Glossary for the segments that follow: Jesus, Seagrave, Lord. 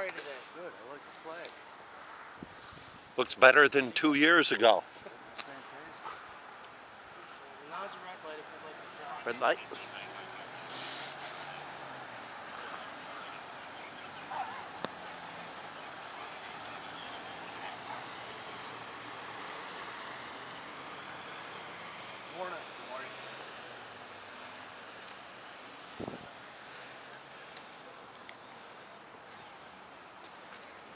story today. Good, I like the flag. Looks better than 2 years ago. Red light?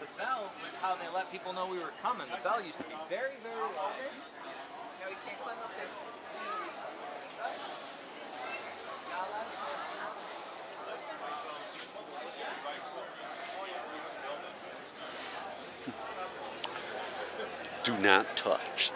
The bell was how they let people know we were coming. The bell used to be very, very loud. No, you can't climb up there. Do not touch.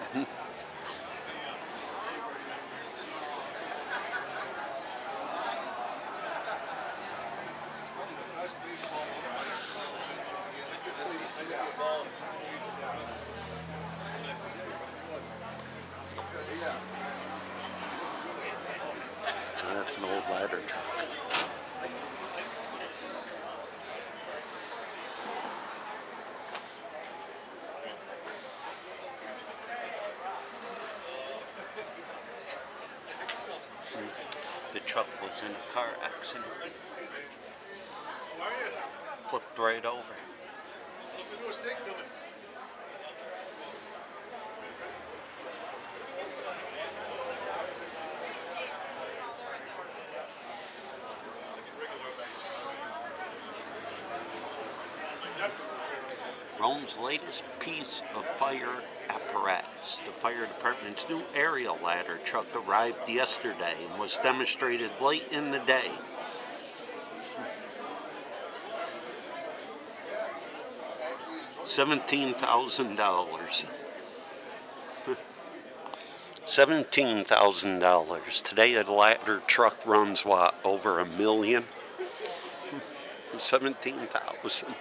An old ladder truck. The truck was in a car accident. Flipped right over. Rome's latest piece of fire apparatus. The fire department's new aerial ladder truck arrived yesterday and was demonstrated late in the day. $17,000. $17,000. Today a ladder truck runs, what, over $1 million? 17,000.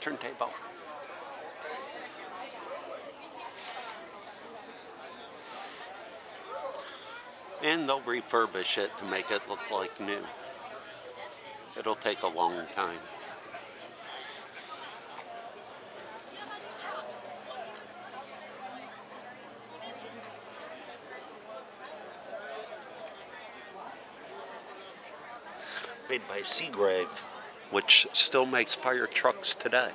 Turntable. And they'll refurbish it to make it look like new. It'll take a long time. Made by Seagrave, which still makes fire trucks today.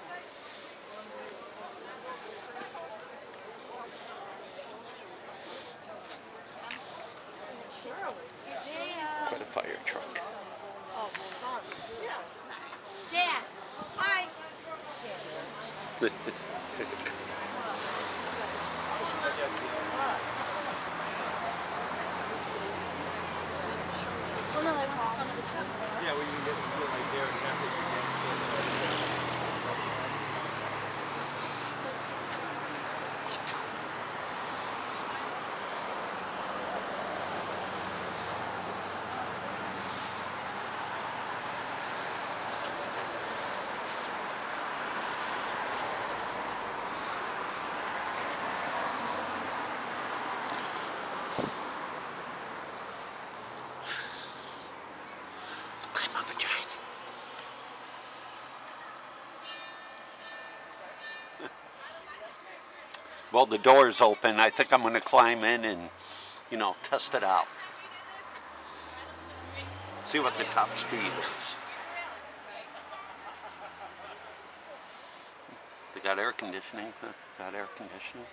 Quite a fire truck. Dad, hi. Yeah, we can get it right there and have it against it. Well, the door's open. I think I'm going to climb in and, you know, test it out. See what the top speed is. They got air conditioning. Gotta have air conditioning.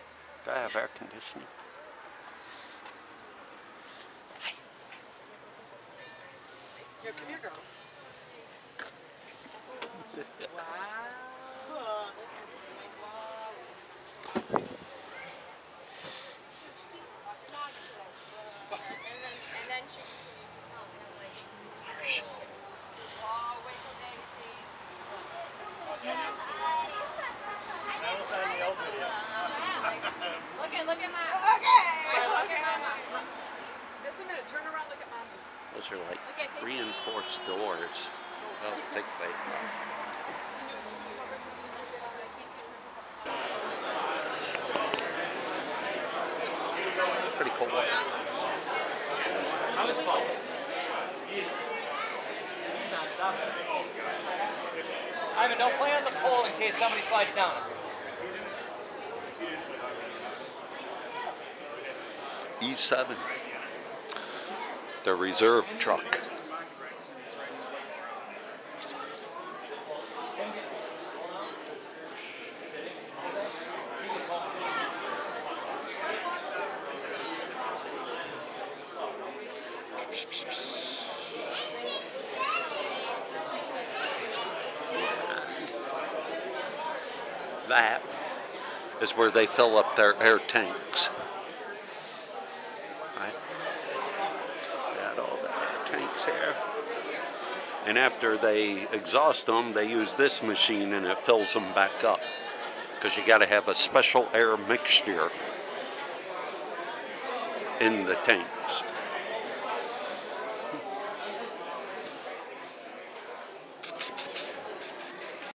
Hi. Yo, come here, girls. Wow. And then she continued to tell them, like, those are like reinforced doors. I don't think they are. Pretty cool. How is Paul? He's not stopping. Ivan, don't play on the pole in case somebody slides down. E7. The reserve truck. That is where they fill up their air tanks. Right? Got all the air tanks here. And after they exhaust them, they use this machine and it fills them back up. Because you got to have a special air mixture in the tanks.